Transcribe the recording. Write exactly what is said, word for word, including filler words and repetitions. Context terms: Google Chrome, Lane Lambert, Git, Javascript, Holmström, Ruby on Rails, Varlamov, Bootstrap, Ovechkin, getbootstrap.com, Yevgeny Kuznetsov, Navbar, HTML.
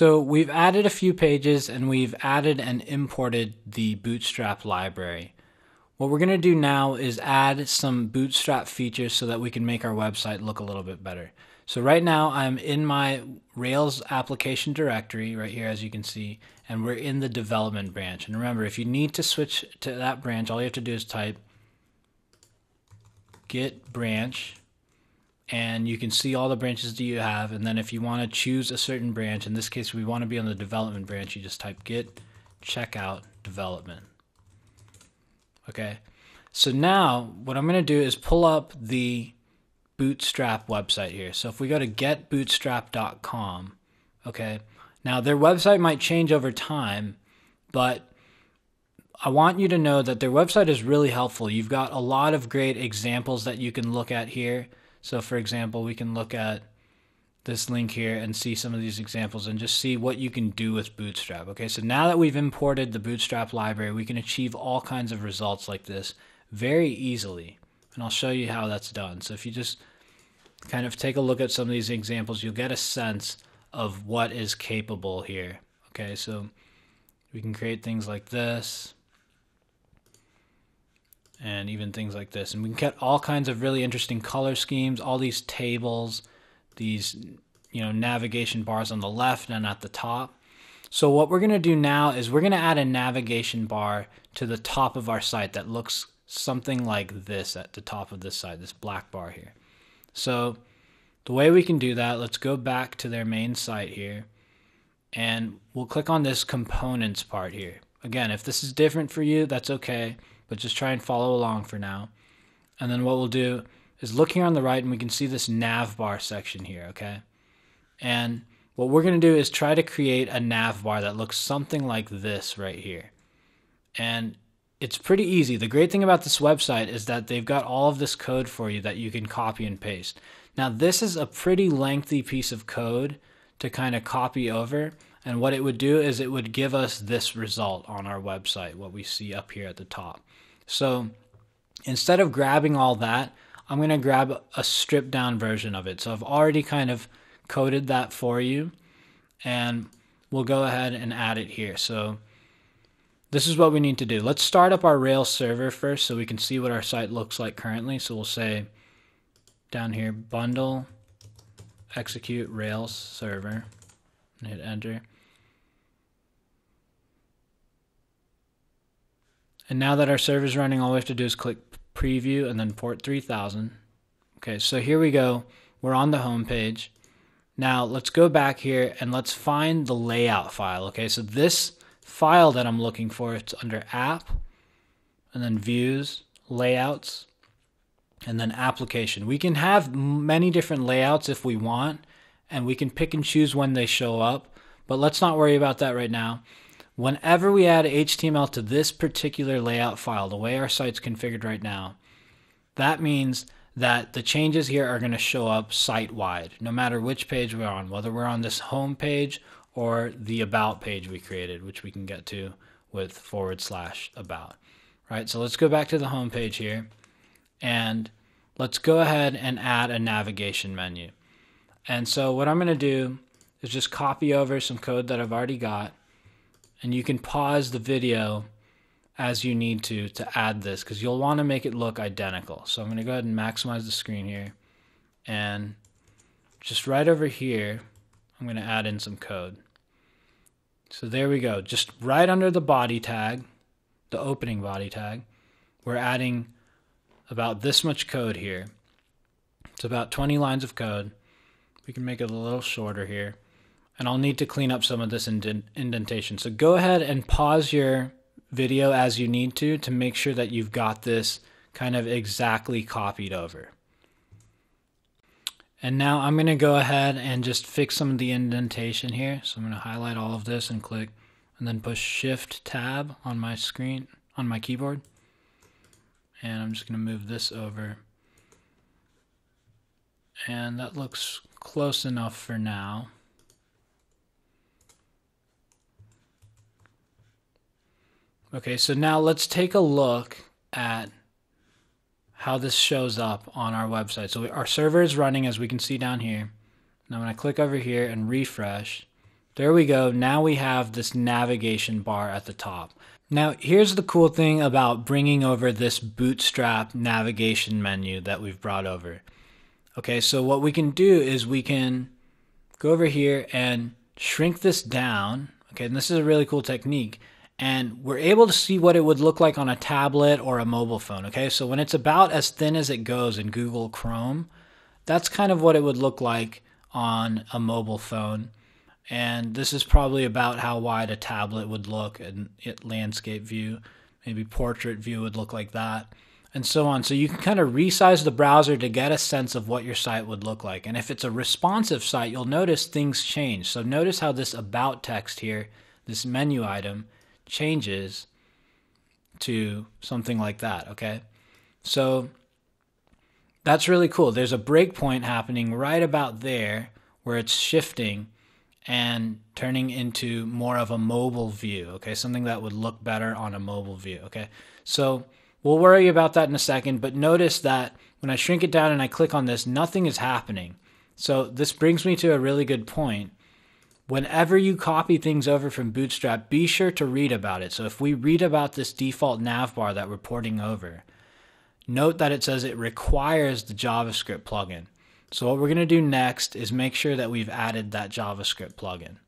So we've added a few pages and we've added and imported the Bootstrap library. What we're going to do now is add some Bootstrap features so that we can make our website look a little bit better. So right now I'm in my Rails application directory right here, as you can see, and we're in the development branch. And remember, if you need to switch to that branch, all you have to do is type git branch, and you can see all the branches that you have. And then if you want to choose a certain branch, in this case we want to be on the development branch, you just type git checkout development. Okay, so now what I'm going to do is pull up the Bootstrap website here. So if we go to get bootstrap dot com, okay, now their website might change over time, but I want you to know that their website is really helpful. You've got a lot of great examples that you can look at here. So for example, we can look at this link here and see some of these examples and just see what you can do with Bootstrap. Okay, so now that we've imported the Bootstrap library, we can achieve all kinds of results like this very easily. And I'll show you how that's done. So if you just kind of take a look at some of these examples, you'll get a sense of what is capable here. Okay, so we can create things like this, and even things like this. And we can get all kinds of really interesting color schemes, all these tables, these, you know, navigation bars on the left and at the top. So what we're going to do now is we're going to add a navigation bar to the top of our site that looks something like this at the top of this side, this black bar here. So the way we can do that, let's go back to their main site here, and we'll click on this components part here. Again, if this is different for you, that's okay, but just try and follow along for now. And then what we'll do is look here on the right, and we can see this nav bar section here, okay? And what we're gonna do is try to create a nav bar that looks something like this right here. And it's pretty easy. The great thing about this website is that they've got all of this code for you that you can copy and paste. Now, this is a pretty lengthy piece of code to kind of copy over. And what it would do is it would give us this result on our website, what we see up here at the top. So instead of grabbing all that, I'm going to grab a stripped down version of it. So I've already kind of coded that for you, and we'll go ahead and add it here. So this is what we need to do. Let's start up our Rails server first so we can see what our site looks like currently. So we'll say down here, bundle execute Rails server, and hit enter. And now that our server's running, all we have to do is click preview and then port three thousand. Okay, so here we go. We're on the home page. Now let's go back here and let's find the layout file. Okay, so this file that I'm looking for, it's under app and then views, layouts, and then application. We can have many different layouts if we want, and we can pick and choose when they show up, but let's not worry about that right now. Whenever we add H T M L to this particular layout file, the way our site's configured right now, that means that the changes here are going to show up site-wide, no matter which page we're on, whether we're on this home page or the about page we created, which we can get to with forward slash about. Right, so let's go back to the home page here, and let's go ahead and add a navigation menu. And so what I'm going to do is just copy over some code that I've already got, and you can pause the video as you need to to add this, because you'll want to make it look identical. So I'm going to go ahead and maximize the screen here, and just right over here I'm going to add in some code. So there we go. Just right under the body tag, the opening body tag, we're adding about this much code here. It's about twenty lines of code. We can make it a little shorter here, and I'll need to clean up some of this indent indentation. So go ahead and pause your video as you need to to make sure that you've got this kind of exactly copied over. And now I'm going to go ahead and just fix some of the indentation here. So I'm going to highlight all of this and click, and then push Shift Tab on my screen, on my keyboard. And I'm just going to move this over. And that looks close enough for now. Okay, so now let's take a look at how this shows up on our website. So our server is running, as we can see down here. Now when I click over here and refresh, There we go. Now we have this navigation bar at the top. Now, here's the cool thing about bringing over this Bootstrap navigation menu that we've brought over. Okay, so what we can do is we can go over here and shrink this down. Okay, and this is a really cool technique. And we're able to see what it would look like on a tablet or a mobile phone. Okay, so when it's about as thin as it goes in Google Chrome, that's kind of what it would look like on a mobile phone. And this is probably about how wide a tablet would look in landscape view. Maybe portrait view would look like that, and so on. So you can kind of resize the browser to get a sense of what your site would look like. And if it's a responsive site, you'll notice things change. So notice how this about text here, this menu item, changes to something like that. Okay, so that's really cool. There's a breakpoint happening right about there where it's shifting and turning into more of a mobile view. Okay, something that would look better on a mobile view. Okay, so we'll worry about that in a second, but notice that when I shrink it down and I click on this, nothing is happening. So this brings me to a really good point. Whenever you copy things over from Bootstrap, be sure to read about it. So if we read about this default nav bar that we're porting over, note that it says it requires the JavaScript plugin. So what we're going to do next is make sure that we've added that JavaScript plugin.